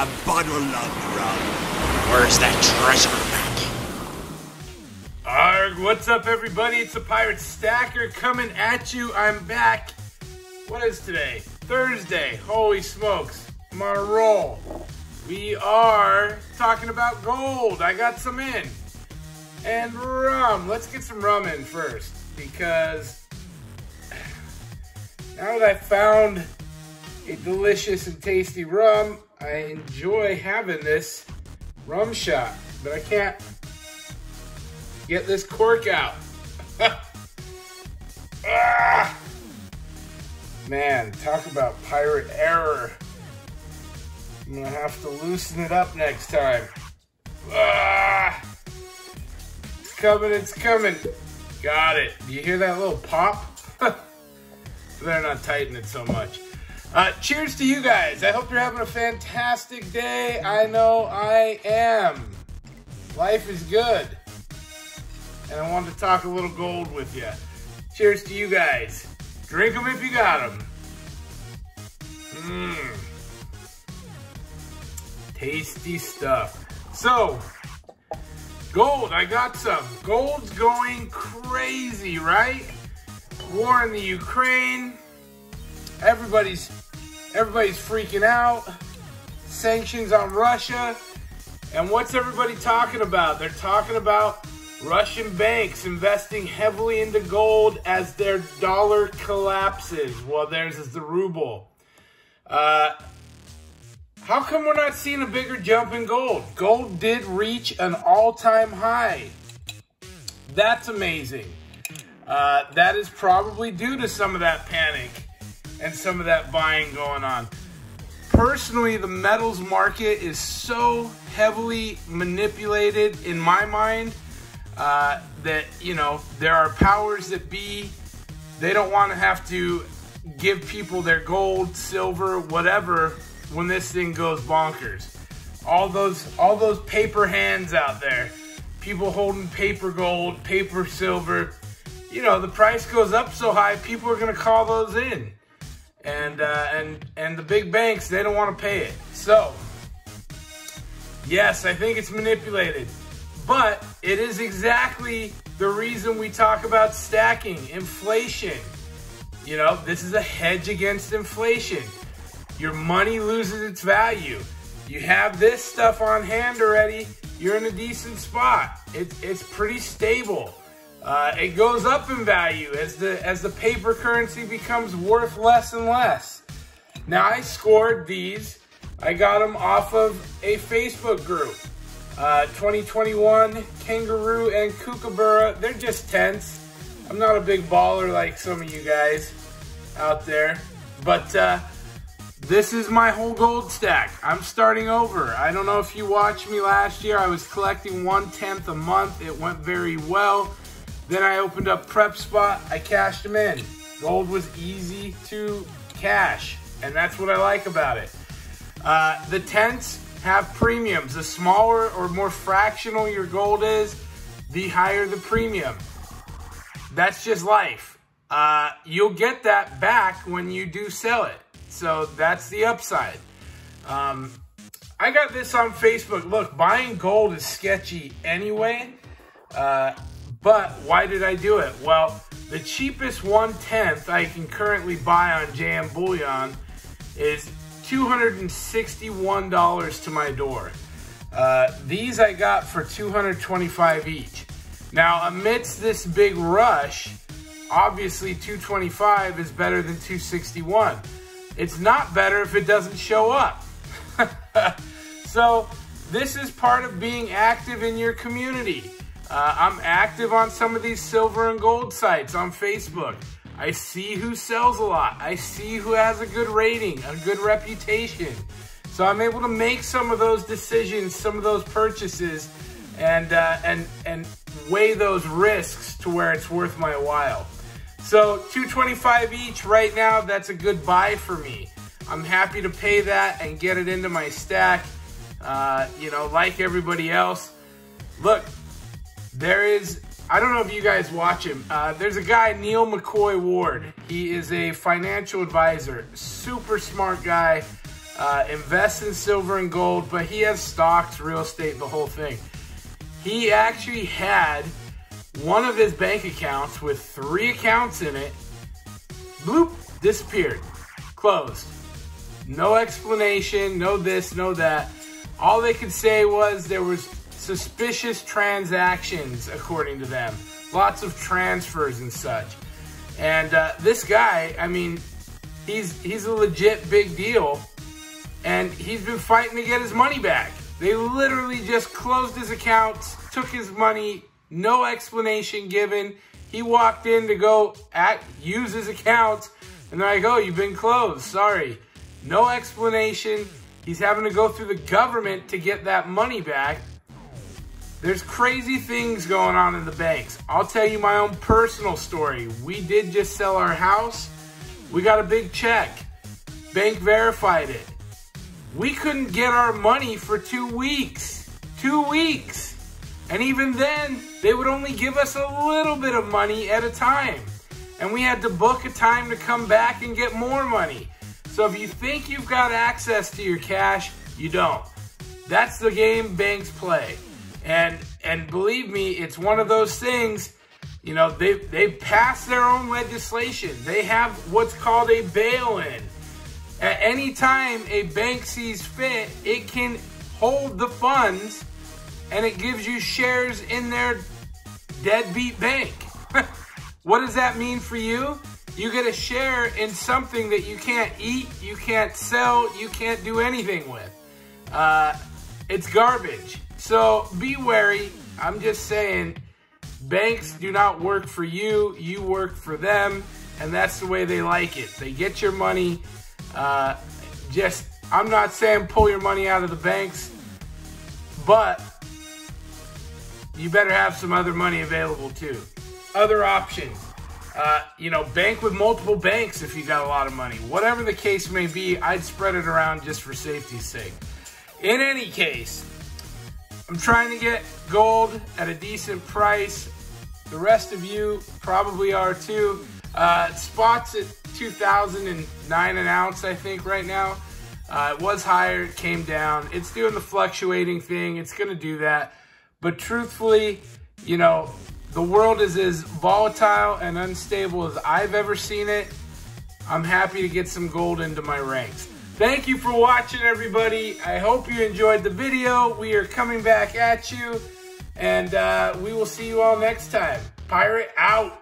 a bottle of rum. Where's that treasure map? Arg, what's up everybody? It's the Pirate Stacker coming at you. I'm back. What is today? Thursday. Holy smokes. I'm on a roll. We are talking about gold. I got some in. And rum. Let's get some rum in first, because now that I found a delicious and tasty rum, I enjoy having this rum shot, but I can't get this cork out. Ah! Man, talk about pirate error. I'm gonna have to loosen it up next time. Ah! It's coming, it's coming. Got it. Do you hear that little pop? Better not tighten it so much. Cheers to you guys. I hope you're having a fantastic day. I know I am. Life is good. And I wanted to talk a little gold with you. Cheers to you guys. Drink them if you got them. Mmm. Tasty stuff. So, gold, I got some. Gold's going crazy, right? War in the Ukraine. Everybody's freaking out. Sanctions on Russia. And what's everybody talking about? They're talking about Russian banks investing heavily into gold as their dollar collapses. Well, theirs is the ruble. How come we're not seeing a bigger jump in gold? Gold did reach an all-time high. That's amazing. That is probably due to some of that panic and some of that buying going on. Personally, the metals market is so heavily manipulated in my mind that, you know, there are powers that be. They don't want to have to give people their gold, silver, whatever, when this thing goes bonkers. All those paper hands out there, people holding paper gold, paper silver, you know, the price goes up so high, people are going to call those in. And the big banks, they don't want to pay it. So, yes, I think it's manipulated. But it is exactly the reason we talk about stacking, inflation. You know, this is a hedge against inflation. Your money loses its value. You have this stuff on hand already, you're in a decent spot. It's pretty stable. It goes up in value as the paper currency becomes worth less and less. Now, I scored these. I got them off of a Facebook group. 2021 Kangaroo and Kookaburra. They're just tents. I'm not a big baller like some of you guys out there. But this is my whole gold stack. I'm starting over. I don't know if you watched me last year. I was collecting 1/10 a month. It went very well. Then I opened up PrepSpot, I cashed them in. Gold was easy to cash, and that's what I like about it. The tents have premiums. The smaller or more fractional your gold is, the higher the premium. That's just life. You'll get that back when you do sell it. So that's the upside. I got this on Facebook. Look, buying gold is sketchy anyway. But why did I do it? Well, the cheapest 1/10 I can currently buy on Jam Bullion is $261 to my door. These I got for $225 each. Now, amidst this big rush, obviously $225 is better than $261. It's not better if it doesn't show up. So this is part of being active in your community. I'm active on some of these silver and gold sites on Facebook. I see who sells a lot. I see who has a good rating, a good reputation. So I'm able to make some of those decisions, some of those purchases, and weigh those risks to where it's worth my while. So $225 each right now, that's a good buy for me. I'm happy to pay that and get it into my stack, you know, like everybody else. Look. There is, I don't know if you guys watch him. There's a guy, Neil McCoy Ward. He is a financial advisor, super smart guy. invests in silver and gold, but he has stocks, real estate, the whole thing. He actually had one of his bank accounts with 3 accounts in it, bloop, disappeared, closed. No explanation, no this, no that. All they could say was there was suspicious transactions, according to them. Lots of transfers and such. And this guy, I mean, he's a legit big deal, and he's been fighting to get his money back. They literally just closed his accounts, took his money, no explanation given. He walked in to go use his accounts, and they're like, oh, you've been closed, sorry. No explanation. He's having to go through the government to get that money back. There's crazy things going on in the banks. I'll tell you my own personal story. We did just sell our house. We got a big check. Bank verified it. We couldn't get our money for 2 weeks. 2 weeks. And even then, they would only give us a little bit of money at a time. And we had to book a time to come back and get more money. So if you think you've got access to your cash, you don't. That's the game banks play. And believe me, it's one of those things, you know, they've passed their own legislation. They have what's called a bail-in. At any time a bank sees fit, it can hold the funds and it gives you shares in their deadbeat bank. What does that mean for you? You get a share in something that you can't eat, you can't sell, you can't do anything with. It's garbage. So be wary. I'm just saying, banks do not work for you. You work for them, and that's the way they like it. They get your money. I'm not saying pull your money out of the banks, but you better have some other money available too. Other options, you know, bank with multiple banks if you got a lot of money. Whatever the case may be, I'd spread it around just for safety's sake. In any case, I'm trying to get gold at a decent price. The rest of you probably are too. Spots at $2,009 an ounce, I think, right now. It was higher, it came down. It's doing the fluctuating thing. It's going to do that. But truthfully, you know, the world is as volatile and unstable as I've ever seen it. I'm happy to get some gold into my ranks. Thank you for watching, everybody. I hope you enjoyed the video. We are coming back at you, and we will see you all next time. Pirate out.